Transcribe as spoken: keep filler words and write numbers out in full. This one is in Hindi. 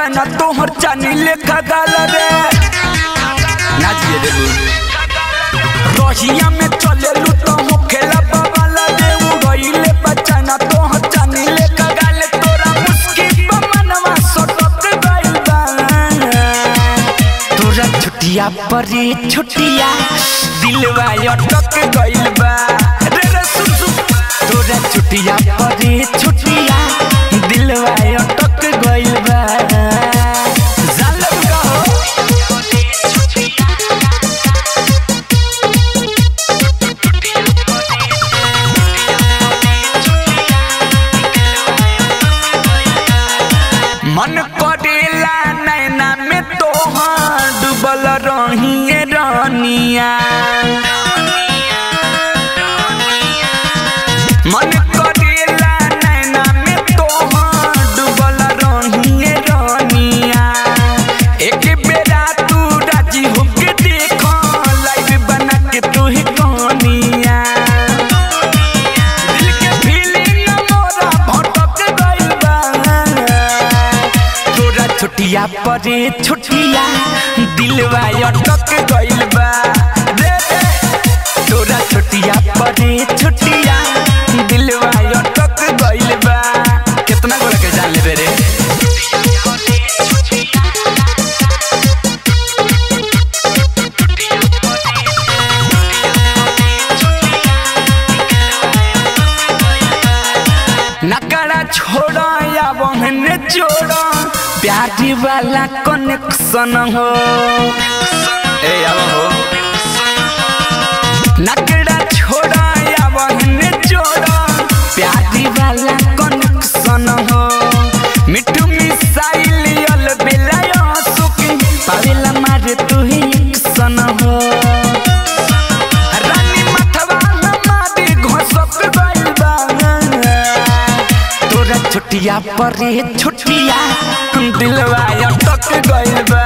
जाना तोहर चानी लेखा गाल रे नाच दे रे रोहिया में चले लू तो मुखेला बाबा ला दे उ गईले बचाना तोहर चानी लेखा गाल तोरा मुश्किल पर मनवा सटक गइल बा तोरा छुटिया परी छुटिया दिलवा अटक गइल बा रे रे सुसु तोरा छुटिया परी छुटिया दिलवा अटक गइल बा मन करेला नैना में तोहर डूबल रहिए रानिया मन करेला नैना में तोहर डूबल रहिए रानिया एक बेरा तू राजी होके देख लाइव बना के तू ही कहानिया दिल के फीलिंग मोरा भटक गइल बा छुटिया परे छुटिया दिलवा अटक गइल बा रे तोरा छुटिया परे छुटिया दिलवा अटक गइल बा कितना गोरा के जान लेबे रे नकड़ा छोड़ा या बहन जोड़ा प्यारी वाला कनेक्शन हो ए आवा हो नकड़ा छोड़ा या बहन जोड़ा प्यारी वाला कनेक्शन हो मिठू मिसाइल यल बेलाया सुकी पावेला मारे तू ही एक्शन हो रानी माथवा हमारी घसक गइल बा तोरा छुटिया परे छुटिया दिलवा अटक गइल बा।